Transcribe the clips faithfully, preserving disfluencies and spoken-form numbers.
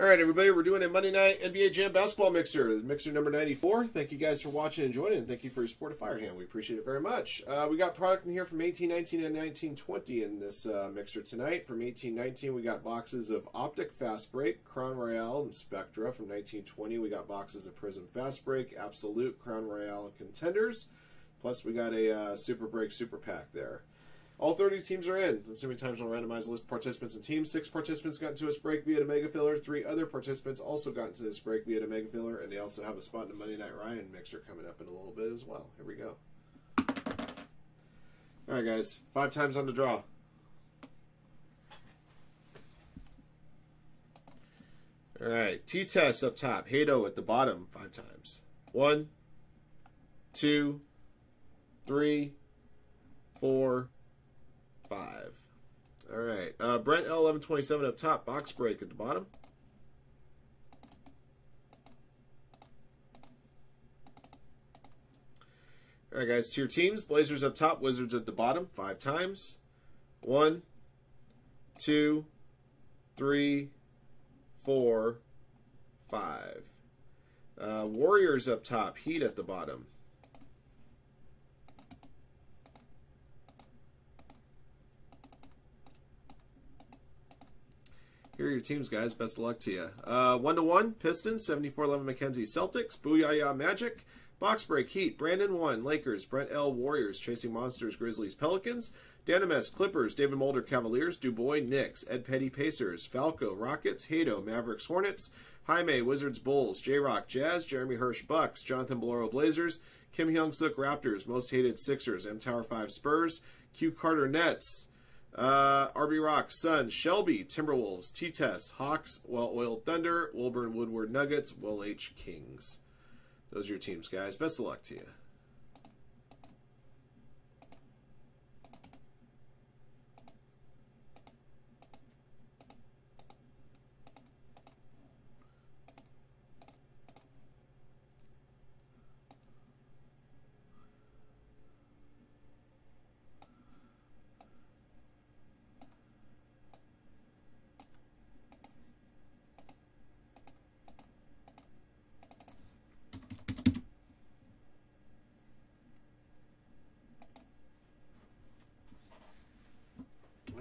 All right, everybody, we're doing a Monday night N B A Jam basketball mixer, mixer number ninety-four. Thank you guys for watching and joining, and thank you for your support of Firehand. We appreciate it very much. Uh, we got product in here from eighteen nineteen and nineteen twenty in this uh, mixer tonight. From eighteen nineteen, we got boxes of Optic Fast Break, Crown Royale, and Spectra. From nineteen twenty, we got boxes of Prism Fast Break, Absolute, Crown Royale, and Contenders. Plus, we got a uh, Super Break Super Pack there. All thirty teams are in. Let's see how many times we'll randomize the list of participants and teams. Six participants got into this break via the mega filler. Three other participants also got into this break via the mega filler, and they also have a spot in the Monday Night Ryan mixer coming up in a little bit as well. Here we go. All right, guys. Five times on the draw. All right. T-Test up top. Hato at the bottom five times. One, two, three, four, five. All right. Uh, Brent L eleven twenty-seven up top. Box break at the bottom. All right, guys. To your teams. Blazers up top. Wizards at the bottom. Five times. One, two, three, four, five. Uh, Warriors up top. Heat at the bottom. Here are your teams, guys. Best of luck to you. Uh, one to one, Pistons, seventy-four eleven McKenzie Celtics, Booyah Magic, Box Break Heat, Brandon one, Lakers, Brent L Warriors, Chasing Monsters, Grizzlies, Pelicans, Danimes, Clippers, David Mulder Cavaliers, Dubois Knicks, Ed Petty Pacers, Falco Rockets, Hato Mavericks Hornets, Jaime Wizards Bulls, J-Rock Jazz, Jeremy Hirsch Bucks, Jonathan Bolero Blazers, Kim Hyung-Sook Raptors, Most Hated Sixers, M Tower five Spurs, Q Carter Nets, Uh, R B Rock, Suns, Shelby, Timberwolves, T-Test, Hawks, Well-Oiled Thunder, Wilburn Woodward Nuggets, Will H Kings. Those are your teams, guys. Best of luck to you.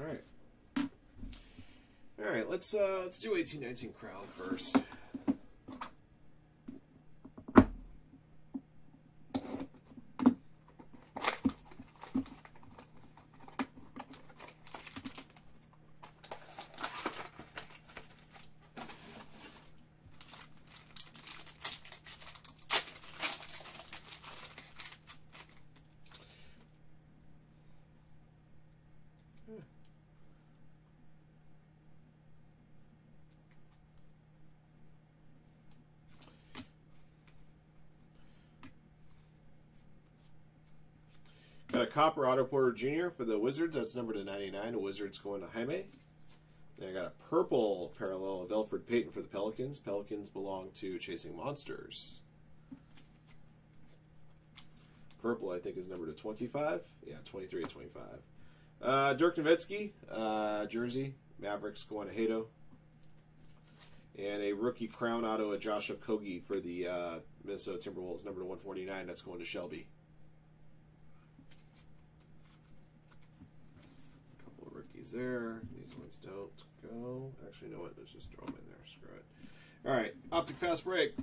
All right. All right, let's uh let's do eighteen nineteen Crown first. Got a Copper Otto Porter Junior for the Wizards. That's numbered to ninety-nine. The Wizards going to Jaime. Then I got a purple parallel of Elfrid Payton for the Pelicans. Pelicans belong to Chasing Monsters. Purple, I think, is numbered to twenty-five. Yeah, twenty-three to twenty-five. Uh, Dirk Nowitzki, uh, Jersey. Mavericks going to Hato. And a rookie Crown Otto of Josh Okogie for the uh, Minnesota Timberwolves. Numbered to one forty-nine. That's going to Shelby. There, these ones don't go. Actually, you know what? Let's just throw them in there. Screw it. All right, Optic Fast Break.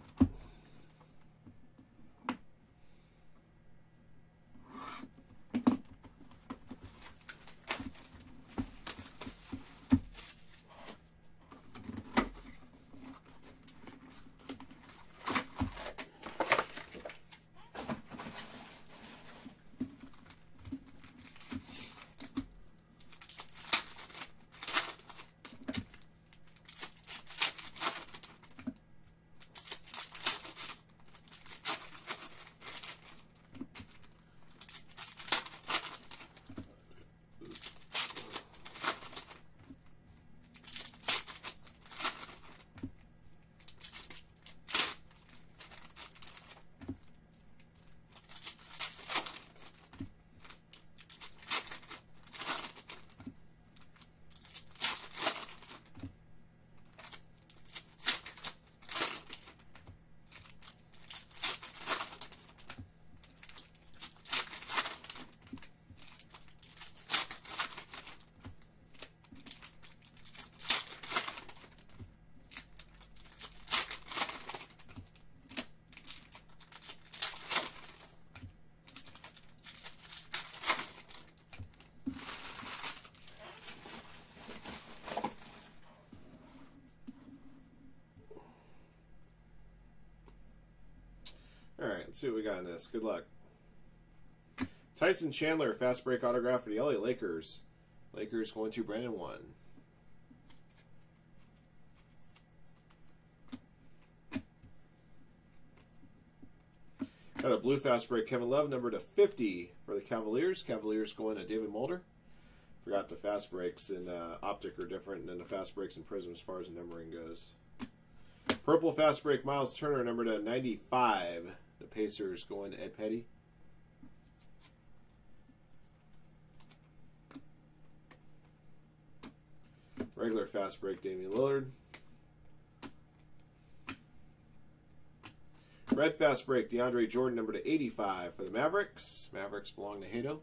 Let's see what we got in this. Good luck. Tyson Chandler, fast break autograph for the L A Lakers. Lakers going to Brandon one. Got a blue fast break, Kevin Love, number to fifty for the Cavaliers. Cavaliers going to David Mulder. Forgot the fast breaks in uh, Optic are different than the fast breaks in Prism as far as the numbering goes. Purple fast break, Miles Turner, number to ninety-five. The Pacers going to Ed Petty. Regular fast break, Damian Lillard. Red fast break, DeAndre Jordan, number to eighty-five for the Mavericks. Mavericks belong to Hato.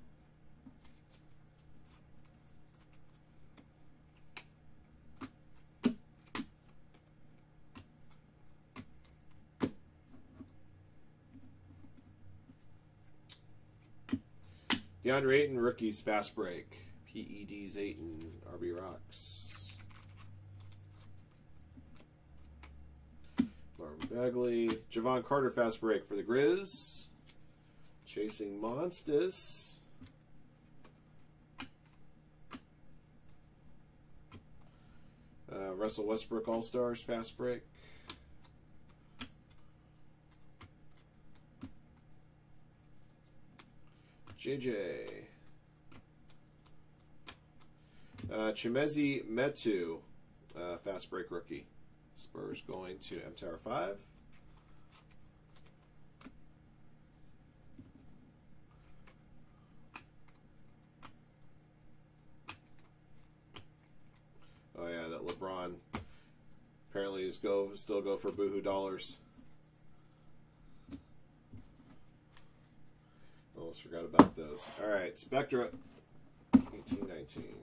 DeAndre Ayton, rookies fast break. P E Ds Ayton, R B Rocks. Marvin Bagley. Javon Carter fast break for the Grizz. Chasing Monsters. Uh, Russell Westbrook All-Stars fast break. J J. Uh, Chimezie Metu uh, fast break rookie. Spurs going to M Tower five. Oh yeah, that LeBron apparently is go still go for boohoo dollars. Almost forgot about those. All right, Spectra, eighteen nineteen.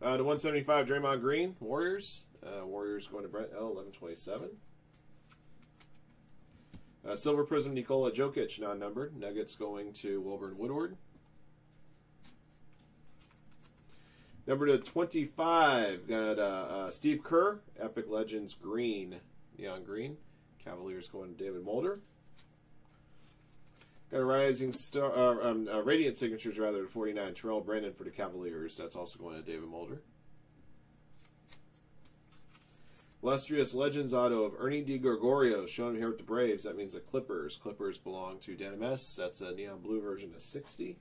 Uh, to one seventy-five, Draymond Green, Warriors. Uh, Warriors going to Brett L, eleven twenty-seven. Uh, Silver Prism, Nikola Jokic, non-numbered. Nuggets going to Wilburn Woodward. Number to twenty-five, got uh, uh, Steve Kerr, Epic Legends Green, Neon Green. Cavaliers going to David Mulder. Got a Rising Star, uh, um, uh, Radiant Signatures, rather, to forty-nine. Terrell Brandon for the Cavaliers. That's also going to David Mulder. Illustrious Legends Auto of Ernie DiGregorio, shown here with the Braves. That means the Clippers. Clippers belong to Denim S. That's a neon blue version of sixty.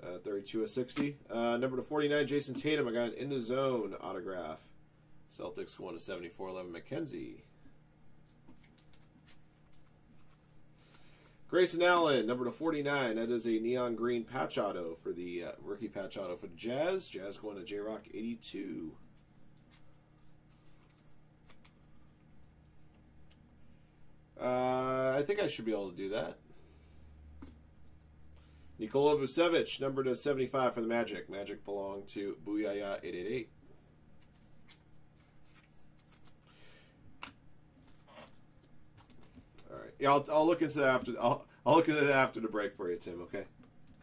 Uh, thirty-two of sixty. Uh, number to forty-nine, Jason Tatum. I got an In the Zone autograph. Celtics going to seventy-four, Levin McKenzie. Grayson Allen, number to forty-nine. That is a neon green patch auto for the uh, rookie patch auto for the Jazz. Jazz going to J-Rock eighty-two. Uh, I think I should be able to do that. Nikola Vucevic, number to seventy-five for the Magic. Magic belong to Booyah eight eight eight. Yeah, I'll, I'll look into that after. I'll, I'll look into that after the break for you, Tim. Okay,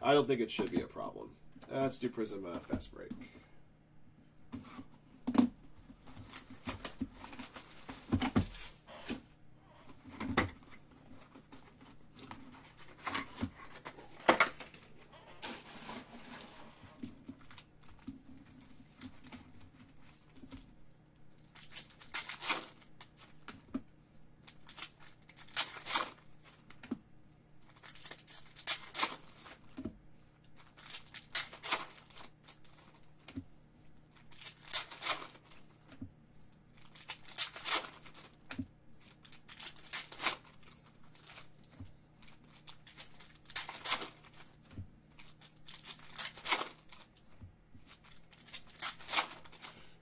I don't think it should be a problem. Uh, let's do Prism uh, Fast Break.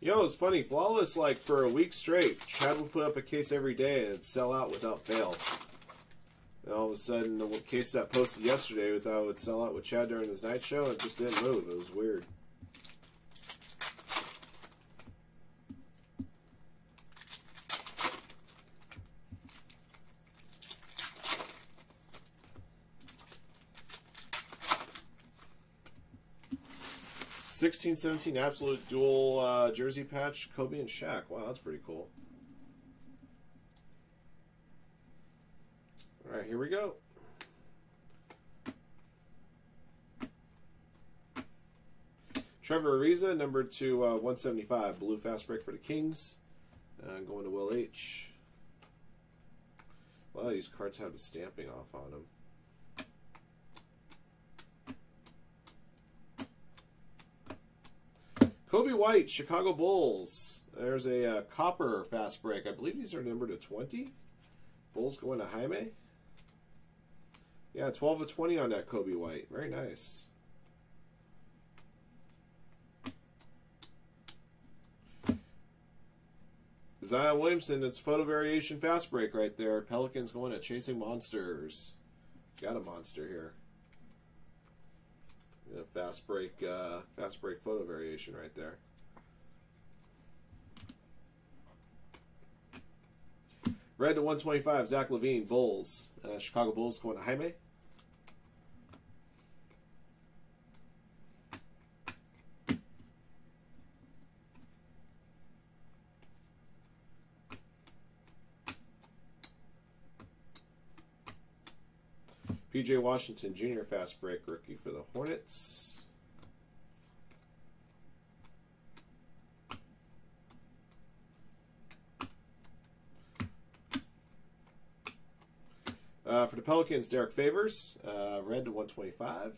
You know, it's funny, Flawless, like, for a week straight, Chad would put up a case every day and it'd sell out without fail. And all of a sudden, the case that I posted yesterday with how it would sell out with Chad during his night show, it just didn't move. It was weird. sixteen seventeen Absolute dual uh, jersey patch, Kobe and Shaq. Wow, that's pretty cool. All right, here we go. Trevor Ariza, number to uh, one seventy-five, blue fast break for the Kings. Uh, going to Will H. A lot of these cards have the stamping off on them. Kobe White, Chicago Bulls. There's a uh, copper fast break. I believe these are numbered to twenty. Bulls going to Jaime. Yeah, twelve of twenty on that Kobe White. Very nice. Zion Williamson, that's photo variation fast break right there. Pelicans going to Chasing Monsters. Got a monster here. Yeah, fast break, uh, fast break photo variation right there. Red to one twenty-five, Zach LaVine, Bulls. Uh, Chicago Bulls going to Jaime. P J Washington Junior fast break rookie for the Hornets. Uh, for the Pelicans, Derek Favors, uh, red to one twenty-five.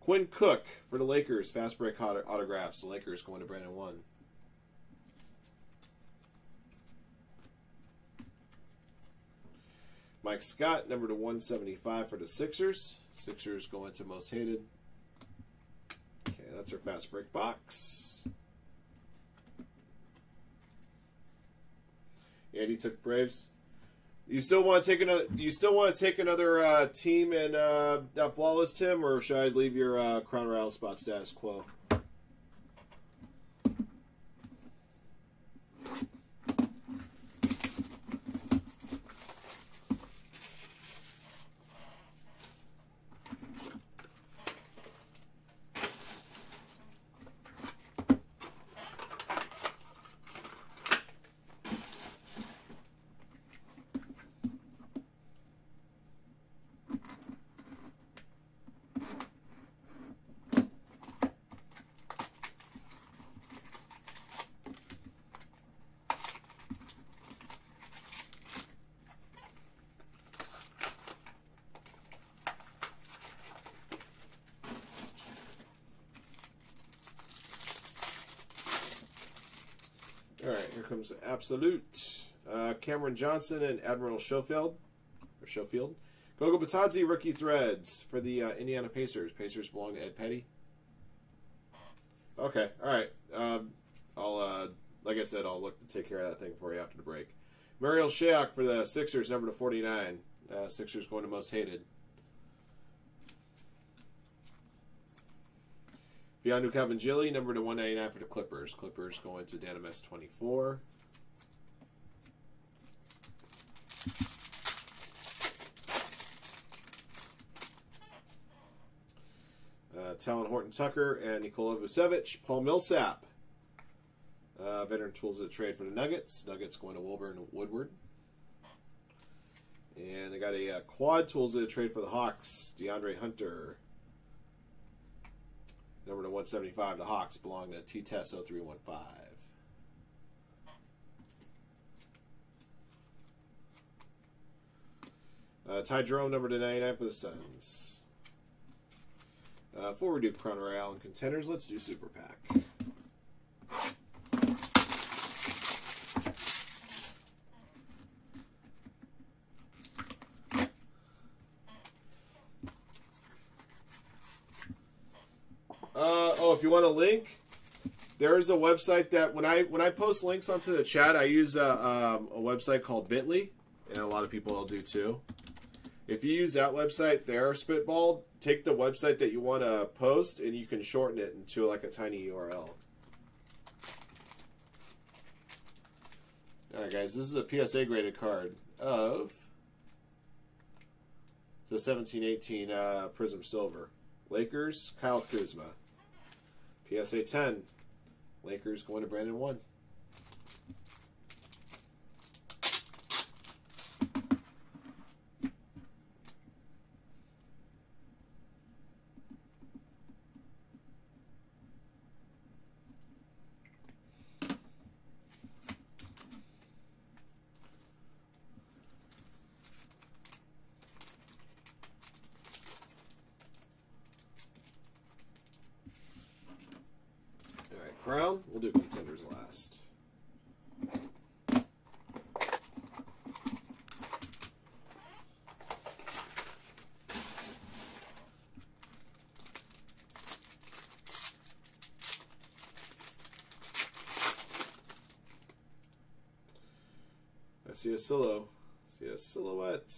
Quinn Cook for the Lakers, fast break autographs. The Lakers going to Brandon One. Mike Scott, number to one seventy-five for the Sixers. Sixers going to Most Hated. Okay, that's our fast break box. Andy took Braves. You still want to take another? You still want to take another uh, team in uh, Flawless, Tim, or should I leave your uh, Crown Royale spot status quo? All right, here comes Absolute. Uh, Cameron Johnson and Admiral Schofield. Or Schofield. Gogo Batadze, rookie threads for the uh, Indiana Pacers. Pacers belong to Ed Petty. Okay, all right. Um, I'll, uh, like I said, I'll look to take care of that thing for you after the break. Mariel Shayok for the Sixers, number to forty-nine. Uh, Sixers going to Most Hated. Beyond Cavangeli, number to one ninety-nine for the Clippers. Clippers going to Danames twenty-four. Uh, Talon Horton Tucker and Nikola Vucevic. Paul Millsap, uh, veteran tools of the trade for the Nuggets. Nuggets going to Wilburn Woodward. And they got a uh, quad tools of the trade for the Hawks. DeAndre Hunter. Number to one seventy-five, the Hawks belong to T-Test oh three one five. Uh, Ty Jerome, number to ninety-nine for the Suns. Uh, before we do Crown Royale and Contenders, let's do Super Pack. So if you want a link, there is a website that when I when I post links onto the chat, I use a, um, a website called Bitly, and a lot of people will do too. If you use that website there, Spitball, take the website that you want to post, and you can shorten it into like a tiny U R L. All right, guys, this is a P S A graded card of the seventeen eighteen uh, Prism Silver. Lakers, Kyle Kuzma. P S A ten. Lakers going to Brandon one. Crown, we'll do Contenders last. I see a silo. I see a silhouette.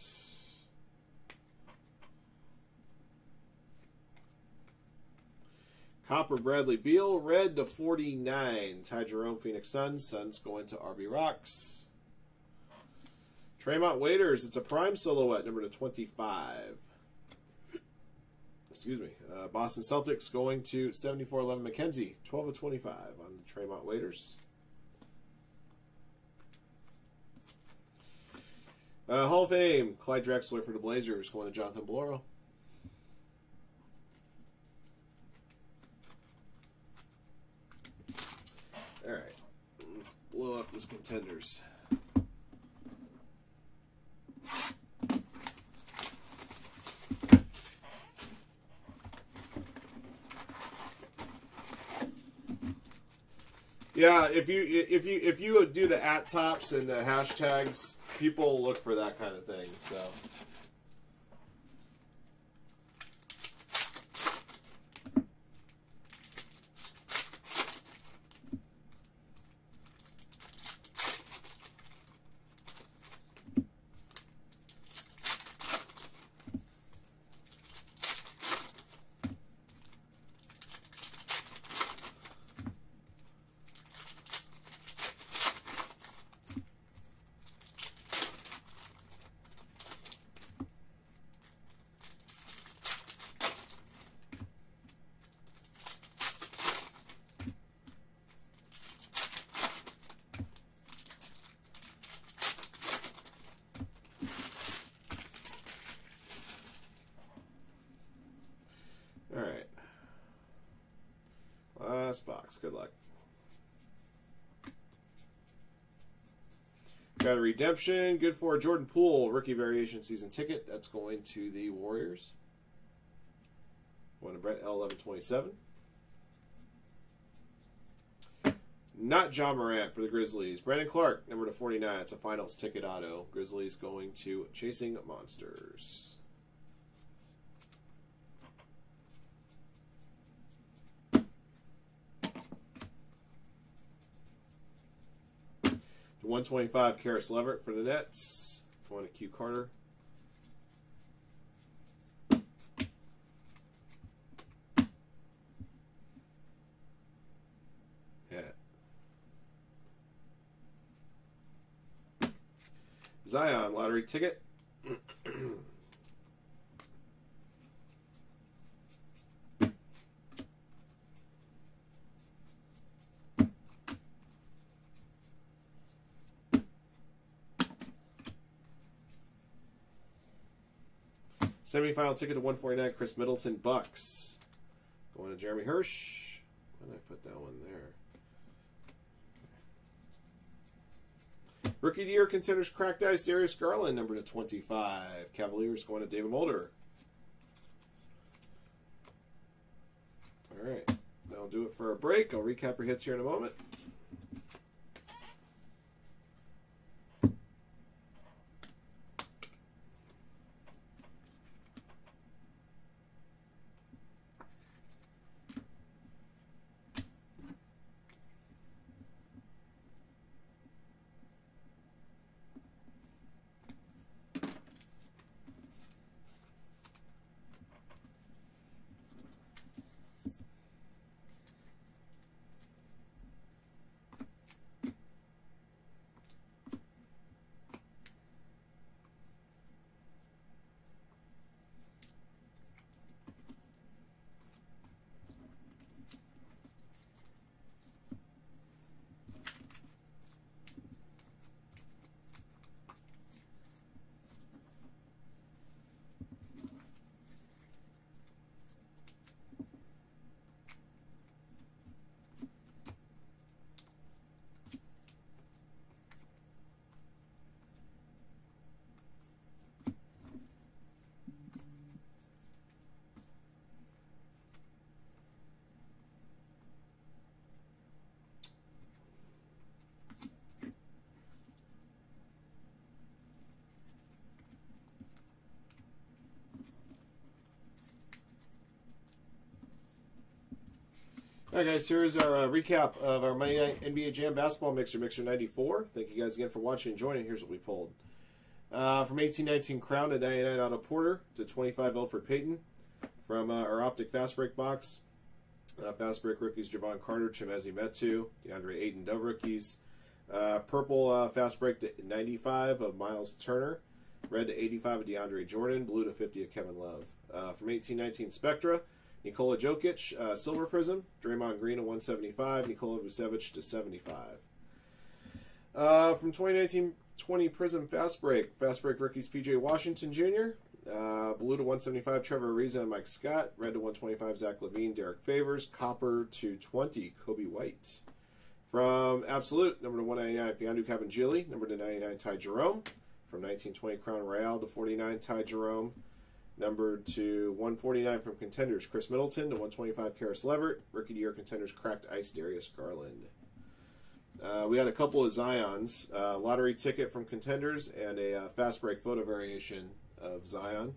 Copper Bradley Beal, red to forty-nine. Ty Jerome, Phoenix Suns. Suns going to R B Rocks. Tremont Waiters, it's a prime silhouette, number to twenty-five. Excuse me. Uh, Boston Celtics going to seventy-four eleven McKenzie, twelve of twenty-five on the Tremont Waiters. Uh, Hall of Fame, Clyde Drexler for the Blazers, going to Jonathan Bloro. Blow up this Contenders. Yeah, if you if you if you do the at tops and the hashtags, people look for that kind of thing. So. Box. Good luck. Got a redemption. Good for Jordan Poole. Rookie variation season ticket. That's going to the Warriors. One to Brett L eleven twenty-seven. Not John Morant for the Grizzlies. Brandon Clark, number to forty-nine. It's a finals ticket auto. Grizzlies going to Chasing Monsters. one twenty-five, Karis Levert for the Nets. Going to Q Carter. Yeah. Zion lottery ticket. Semi-final ticket to one forty-nine, Chris Middleton, Bucks. Going to Jeremy Hirsch. Why did I put that one there? Rookie of the Year contenders, Cracked Ice, Darius Garland, number to twenty-five. Cavaliers going to David Mulder. All right, that'll do it for a break. I'll recap your hits here in a moment. All right, guys, here's our uh, recap of our Monday Night N B A Jam Basketball Mixer, Mixer ninety-four. Thank you guys again for watching and joining. Here's what we pulled. Uh, from eighteen nineteen Crown to ninety-nine Otto Porter to twenty-five Elfrid Payton. From uh, our Optic Fast Break box, uh, Fast Break rookies Javon Carter, Chimezie Metu, DeAndre Ayton, Dove rookies. Uh, purple uh, Fast Break to ninety-five of Myles Turner. Red to eighty-five of DeAndre Jordan. Blue to fifty of Kevin Love. Uh, from eighteen nineteen Spectra. Nikola Jokic, uh, Silver Prism, Draymond Green to one seventy-five, Nikola Vucevic to seventy-five. Uh, from twenty nineteen twenty Prism Fast Break, Fast Break rookies P J Washington Junior, uh, Blue to one seventy-five, Trevor Ariza and Mike Scott, Red to one twenty-five, Zach LaVine, Derek Favors, Copper to twenty, Kobe White. From Absolute, number to one ninety-nine, Fiondu Cabangeli, number to ninety-nine, Ty Jerome. From nineteen twenty Crown Royale to forty-nine, Ty Jerome. Number to one forty-nine from Contenders, Chris Middleton to one twenty-five, Karis Levert. Rookie to year Contenders, Cracked Ice, Darius Garland. Uh, we had a couple of Zions. Uh, lottery ticket from Contenders and a uh, Fast Break photo variation of Zion.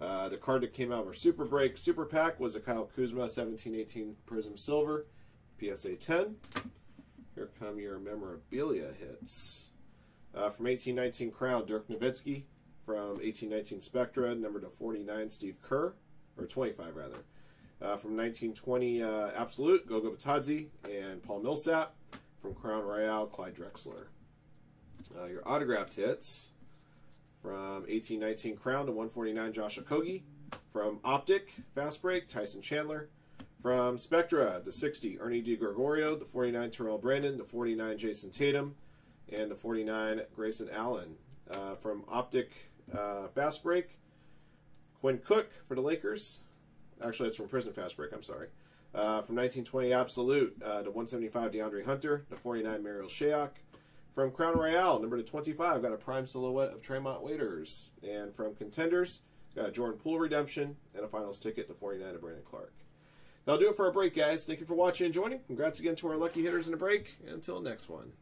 Uh, the card that came out of our Super Break Super Pack was a Kyle Kuzma seventeen eighteen Prism Silver, P S A ten. Here come your memorabilia hits. Uh, from eighteen nineteen Crown, Dirk Nowitzki. From eighteen nineteen Spectra, number to forty-nine, Steve Kerr, or twenty-five rather. Uh, from nineteen twenty uh, Absolute, Goga Bitadze and Paul Millsap. From Crown Royale, Clyde Drexler. Uh, your autographed hits. From eighteen nineteen Crown to one forty-nine, Josh Okogie. From Optic, Fast Break, Tyson Chandler. From Spectra, to sixty, Ernie DiGregorio. To forty-nine, Terrell Brandon. To forty-nine, Jason Tatum. And to forty-nine, Grayson Allen. Uh, from Optic... Uh, Fast Break, Quinn Cook for the Lakers. Actually, that's from Prison Fast Break, I'm sorry. Uh, from nineteen twenty Absolute uh, to one seventy-five DeAndre Hunter, to forty-nine Mariel Shayok. From Crown Royale, number to twenty-five, got a prime silhouette of Tremont Waiters. And from Contenders, got a Jordan Poole redemption and a finals ticket to forty-nine of Brandon Clark. That'll do it for our break, guys. Thank you for watching and joining. Congrats again to our lucky hitters in the break. And until next one.